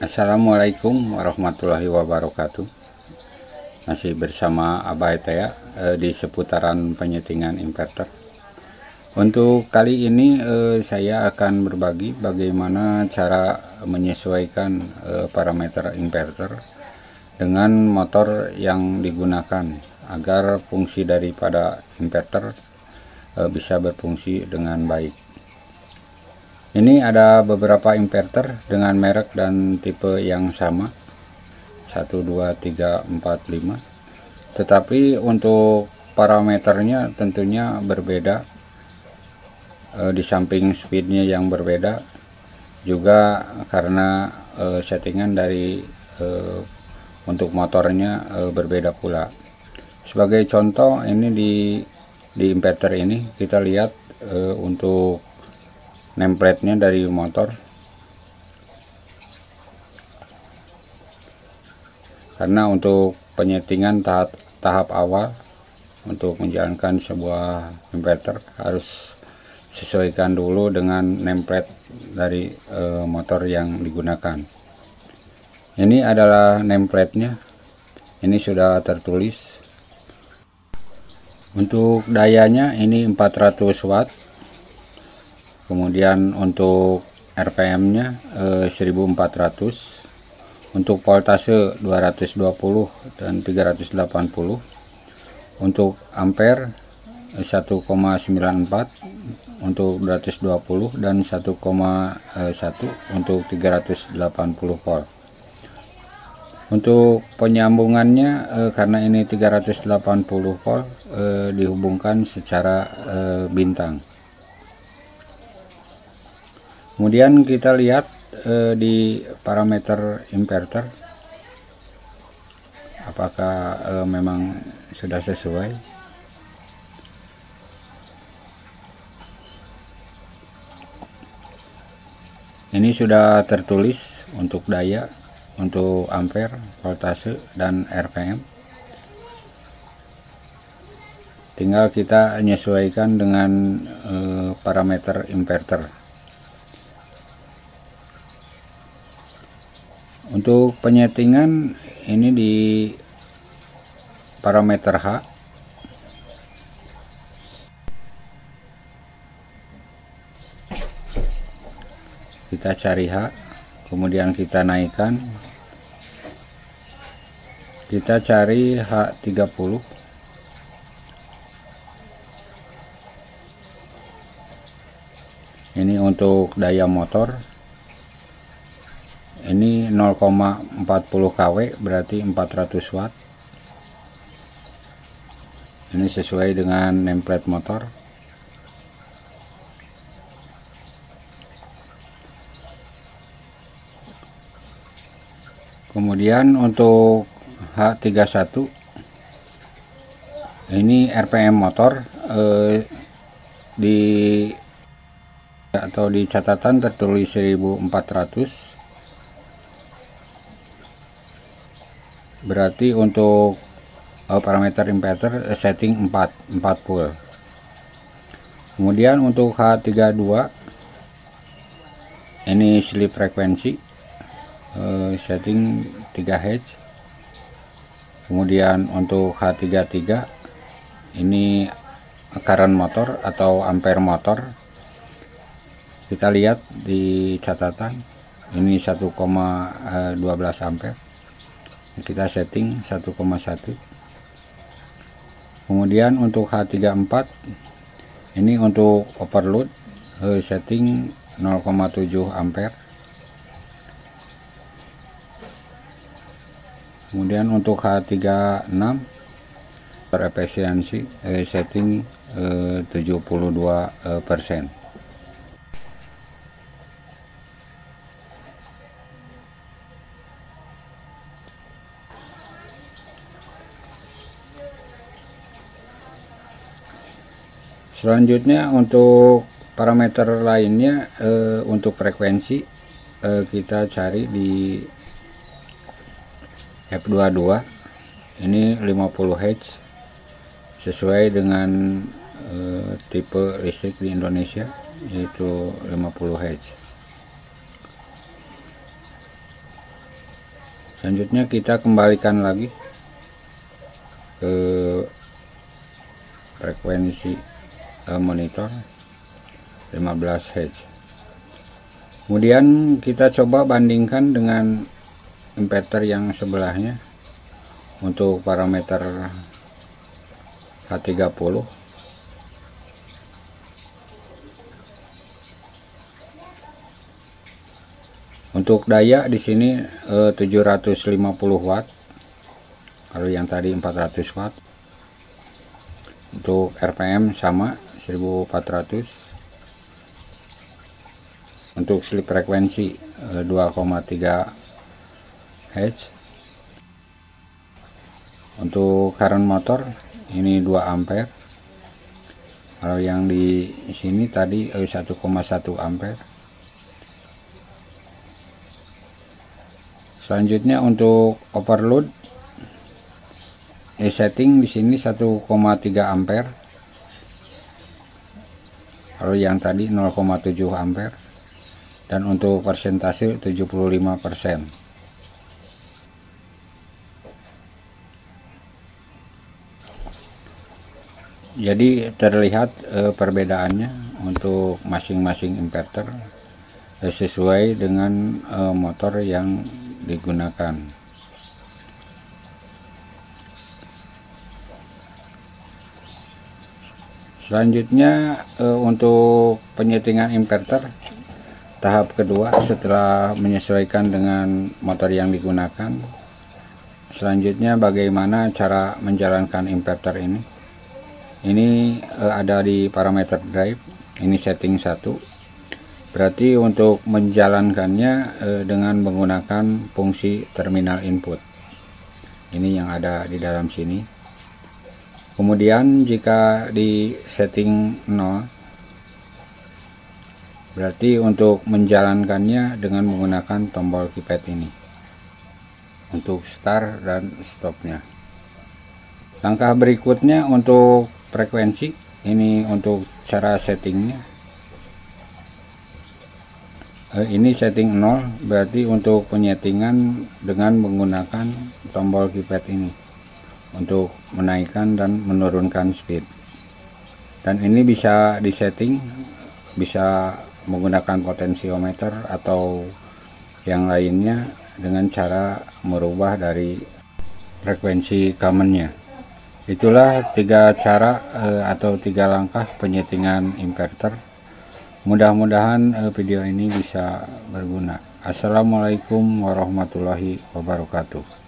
Assalamualaikum warahmatullahi wabarakatuh. Masih bersama Abay Tea di seputaran penyetingan inverter. Untuk kali ini saya akan berbagi bagaimana cara menyesuaikan parameter inverter dengan motor yang digunakan agar fungsi daripada inverter bisa berfungsi dengan baik. Ini ada beberapa inverter dengan merek dan tipe yang sama, 1, 2, 3, 4, 5, tetapi untuk parameternya tentunya berbeda. Di samping speednya yang berbeda juga karena settingan dari untuk motornya berbeda pula. Sebagai contoh, ini di inverter ini kita lihat untuk nameplate-nya dari motor, karena untuk penyetingan tahap awal untuk menjalankan sebuah inverter harus sesuaikan dulu dengan nameplate dari motor yang digunakan. Ini adalah nameplate-nya, ini sudah tertulis. Untuk dayanya ini 400 watt. Kemudian untuk RPM nya 1400, untuk voltase 220 dan 380, untuk ampere 1,94, untuk 220 dan 1,1 untuk 380 volt. Untuk penyambungannya karena ini 380 volt dihubungkan secara bintang. Kemudian kita lihat di parameter inverter apakah memang sudah sesuai. Ini sudah tertulis untuk daya, untuk ampere, voltase, dan RPM. Tinggal kita menyesuaikan dengan parameter inverter. Untuk penyetingan ini di parameter H. Kita cari H, kemudian kita naikkan. Kita cari H30. Ini untuk daya motor. Ini 0,40 kW berarti 400 watt. Ini sesuai dengan nameplate motor. Kemudian untuk H31 ini RPM motor, di catatan tertulis 1400. Berarti untuk parameter inverter setting 4 volt. Kemudian untuk H32 ini sleep frekuensi setting 3 Hz. Kemudian untuk H33 ini current motor atau ampere motor. Kita lihat di catatan ini 1,12 ampere. Kita setting 1,1. Kemudian untuk H34 ini untuk overload, setting 0,7 ampere. Kemudian untuk H36 berefisiensi, setting 72%. Selanjutnya untuk parameter lainnya, untuk frekuensi kita cari di F22 ini 50 Hz, sesuai dengan tipe listrik di Indonesia yaitu 50 Hz. Selanjutnya kita kembalikan lagi ke frekuensi monitor 15 Hz. Kemudian kita coba bandingkan dengan ampeter yang sebelahnya untuk parameter H30. Untuk daya di sini 750 Watt, kalau yang tadi 400 Watt. Untuk RPM sama 1400. Untuk slip frekuensi 2,3 Hz. Untuk current motor ini 2 ampere, kalau yang di sini tadi 1,1 ampere. Selanjutnya untuk overload setting di sini 1,3 ampere, kalau yang tadi 0,7 ampere, dan untuk persentase 75%. Jadi terlihat perbedaannya untuk masing-masing inverter sesuai dengan motor yang digunakan. Selanjutnya untuk penyetingan inverter tahap kedua setelah menyesuaikan dengan motor yang digunakan. Selanjutnya bagaimana cara menjalankan inverter ini. Ini ada di parameter drive, ini setting 1. Berarti untuk menjalankannya dengan menggunakan fungsi terminal input. Ini yang ada di dalam sini. Kemudian jika di setting 0, berarti untuk menjalankannya dengan menggunakan tombol keypad ini untuk start dan stopnya. Langkah berikutnya untuk frekuensi, ini untuk cara settingnya. Ini setting 0, berarti untuk penyetingan dengan menggunakan tombol keypad ini untuk menaikkan dan menurunkan speed, dan ini bisa disetting, bisa menggunakan potensiometer atau yang lainnya dengan cara merubah dari frekuensi commonnya. Itulah 3 cara atau 3 langkah penyetingan inverter. Mudah-mudahan video ini bisa berguna. Assalamualaikum warahmatullahi wabarakatuh.